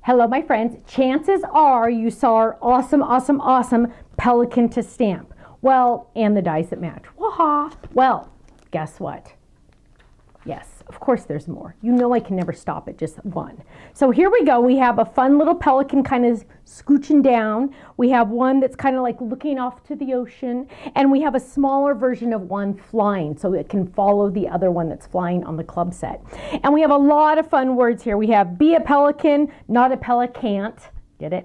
Hello, my friends. Chances are you saw our awesome, awesome, awesome pelican to stamp. Well, and the dies that match. Waha! Well, guess what? Yes, of course there's more. You know I can never stop at just one. So here we go. We have a fun little pelican kind of scooching down. We have one that's kind of like looking off to the ocean. And we have a smaller version of one flying so it can follow the other one that's flying on the club set. And we have a lot of fun words here. We have be a pelican, not a pelicant. Get it?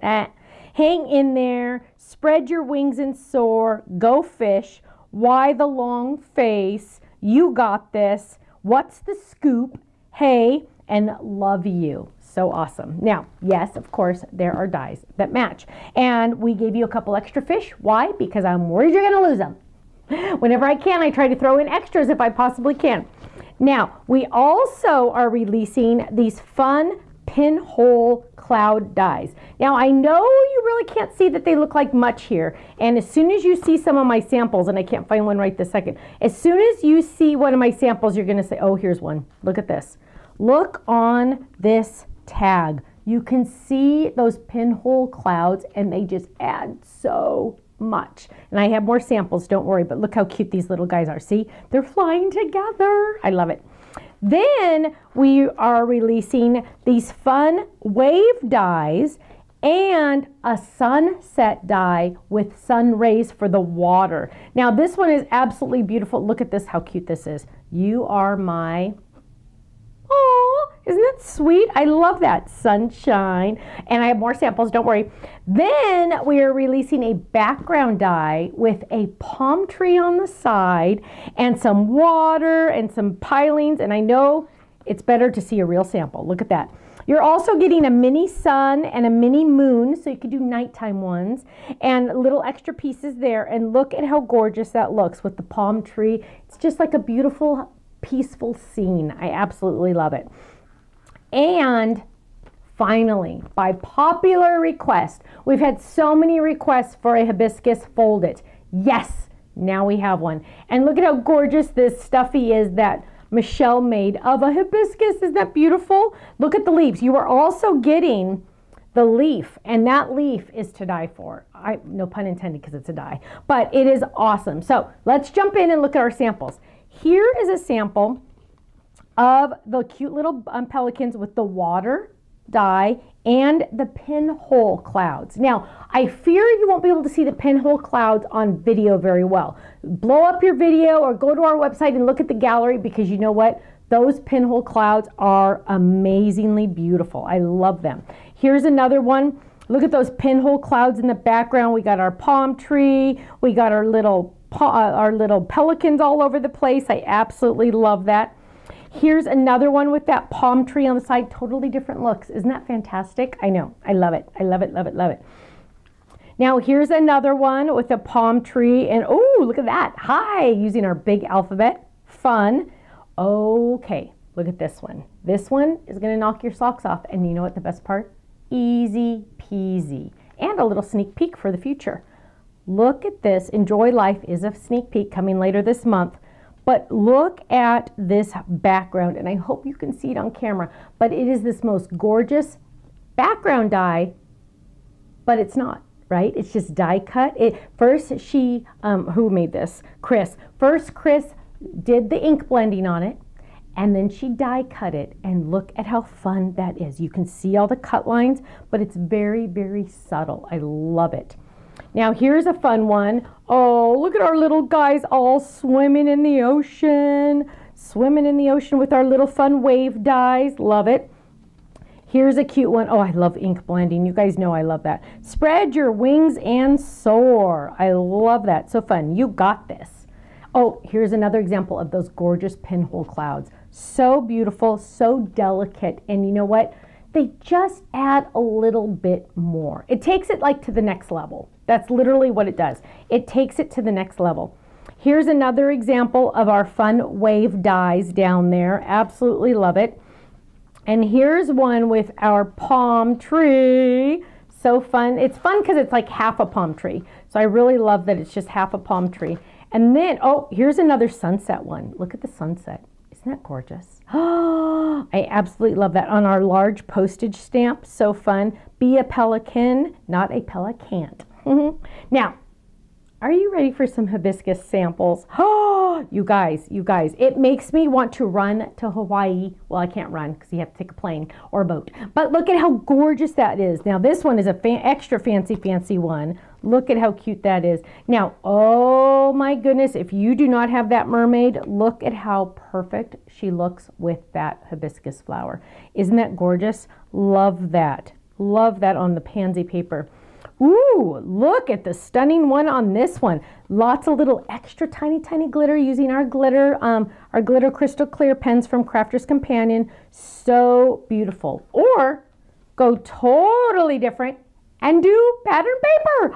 Hang in there, spread your wings and soar, go fish, why the long face, you got this. What's the scoop? Hey, and love you. So awesome. Now, yes, of course, there are dies that match. And we gave you a couple extra fish. Why? Because I'm worried you're going to lose them. Whenever I can, I try to throw in extras if I possibly can. Now, we also are releasing these fun Pinhole Cloud Dies. Now, I know you really can't see that they look like much here, and as soon as you see some of my samples, and I can't find one right this second, as soon as you see one of my samples, you're going to say, oh, here's one. Look at this. Look on this tag. You can see those pinhole clouds, and they just add so much. And I have more samples, don't worry, but look how cute these little guys are. See? They're flying together. I love it. Then we are releasing these fun wave dies and a sunset die with sun rays for the water. Now this one is absolutely beautiful. Look at this, how cute this is. You are my, oh, isn't that sweet? I love that sunshine. And I have more samples, don't worry. Then we are releasing a background die with a palm tree on the side and some water and some pilings. And I know it's better to see a real sample. Look at that. You're also getting a mini sun and a mini moon, so you could do nighttime ones, and little extra pieces there. And look at how gorgeous that looks with the palm tree. It's just like a beautiful, peaceful scene. I absolutely love it. And finally, by popular request, we've had so many requests for a hibiscus fold-it. Yes, now we have one. And look at how gorgeous this stuffy is that Michelle made of a hibiscus. Isn't that beautiful? Look at the leaves. You are also getting the leaf, and that leaf is to die for. No pun intended, because it's a die, but it is awesome. So let's jump in and look at our samples. Here is a sample of the cute little pelicans with the water die and the pinhole clouds. Now, I fear you won't be able to see the pinhole clouds on video very well. Blow up your video or go to our website and look at the gallery, because you know what? Those pinhole clouds are amazingly beautiful. I love them. Here's another one. Look at those pinhole clouds in the background. We got our palm tree. We got our little pelicans all over the place. I absolutely love that. Here's another one with that palm tree on the side. Totally different looks. Isn't that fantastic? I know. I love it. I love it, love it, love it. Now here's another one with a palm tree. And oh, look at that. Hi, using our big alphabet. Fun. Okay, look at this one. This one is going to knock your socks off. And you know what the best part? Easy peasy. And a little sneak peek for the future. Look at this. Enjoy Life is a sneak peek coming later this month. But look at this background, and I hope you can see it on camera, but it is this most gorgeous background die, but it's not, right? It's just die cut. Who made this? Chris. First, Chris did the ink blending on it, and then she die cut it, and look at how fun that is. You can see all the cut lines, but it's very, very subtle. I love it. Now here's a fun one. Oh, look at our little guys all swimming in the ocean. Swimming in the ocean with our little fun wave dies. Love it. Here's a cute one. Oh, I love ink blending. You guys know I love that. Spread your wings and soar. I love that. So fun. You got this. Oh, here's another example of those gorgeous pinhole clouds. So beautiful, so delicate. And you know what? They just add a little bit more. It takes it like to the next level. That's literally what it does. It takes it to the next level. Here's another example of our fun wave dies down there. Absolutely love it. And here's one with our palm tree. So fun. It's fun because it's like half a palm tree. So I really love that it's just half a palm tree. And then, oh, here's another sunset one. Look at the sunset. Isn't that gorgeous? Oh, I absolutely love that. On our large postage stamp, so fun. Be a pelican, not a pelicant. Now, are you ready for some hibiscus samples? Oh, you guys, it makes me want to run to Hawaii. Well, I can't run because you have to take a plane or a boat. But look at how gorgeous that is. Now, this one is a extra fancy one. Look at how cute that is. Now, oh my goodness, if you do not have that mermaid, look at how perfect she looks with that hibiscus flower. Isn't that gorgeous? Love that. Love that on the pansy paper. Ooh, look at the stunning one on this one. Lots of little extra tiny glitter using our glitter crystal clear pens from Crafter's Companion. So beautiful. Or go totally different and do pattern paper.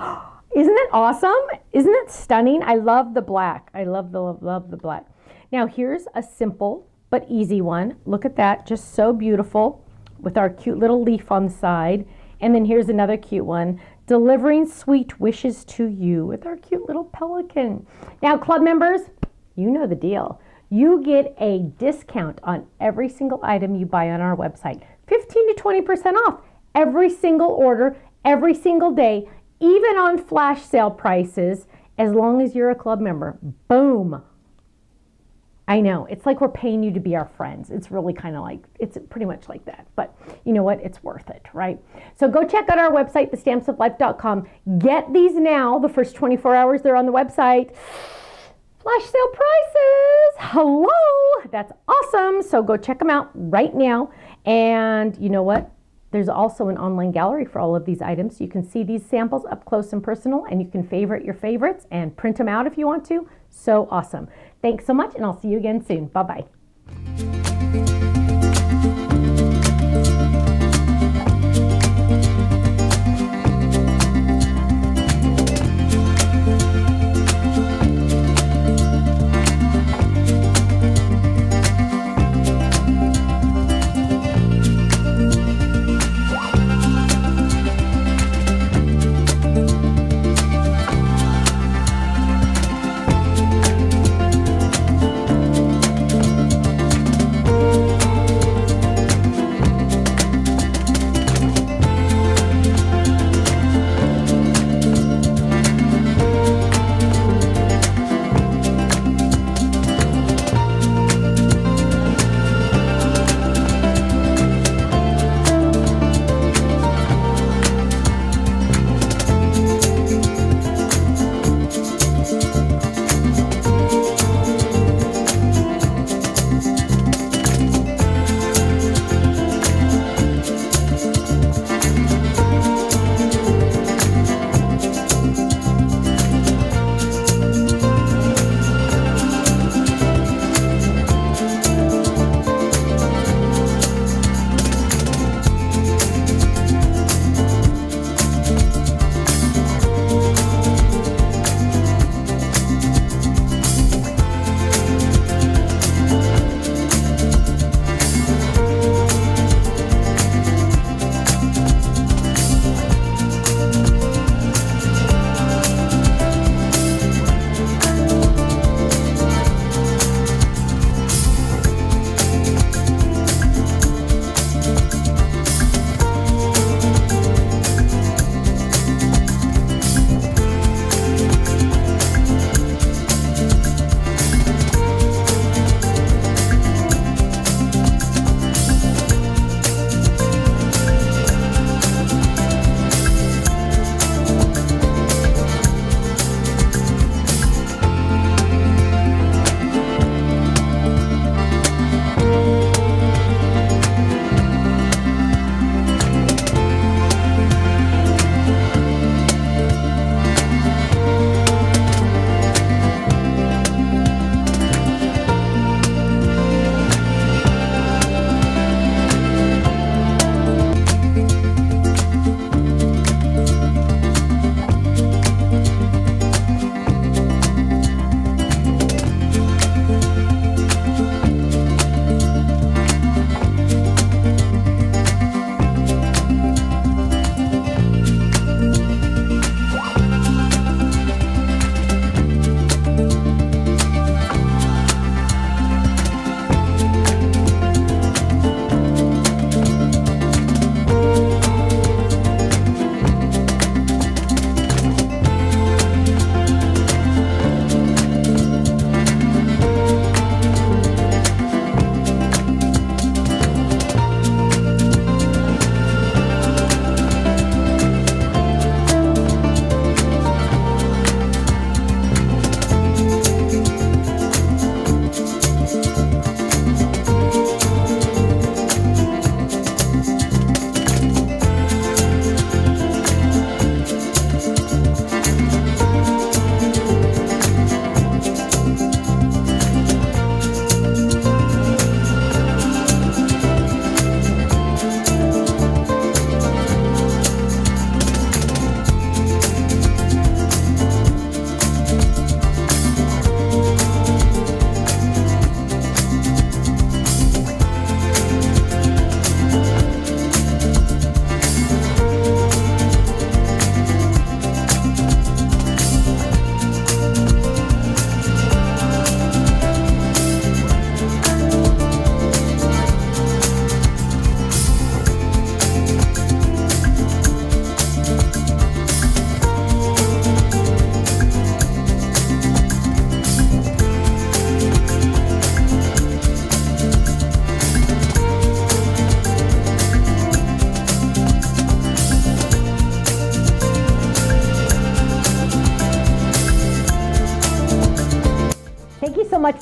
Isn't that awesome? Isn't that stunning? I love the black. I love the black. Now here's a simple but easy one. Look at that, just so beautiful with our cute little leaf on the side. And then here's another cute one. Delivering sweet wishes to you with our cute little pelican. Now, club members, you know the deal. You get a discount on every single item you buy on our website. 15 to 20% off every single order, every single day, even on flash sale prices, as long as you're a club member. Boom. I know, it's like we're paying you to be our friends. It's really kind of like, it's pretty much like that. But you know what? It's worth it, right? So go check out our website, thestampsoflife.com. Get these now. The first 24 hours they're on the website. Flash sale prices. Hello. That's awesome. So go check them out right now. And you know what? There's also an online gallery for all of these items. You can see these samples up close and personal, and you can favorite your favorites and print them out if you want to. So awesome. Thanks so much, and I'll see you again soon. Bye-bye.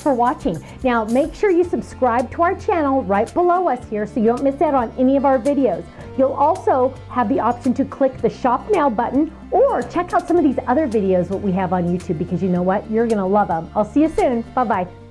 for watching. Now make sure you subscribe to our channel right below us here so you don't miss out on any of our videos. You'll also have the option to click the Shop Now button or check out some of these other videos that we have on YouTube, because you know what? You're going to love them. I'll see you soon. Bye-bye.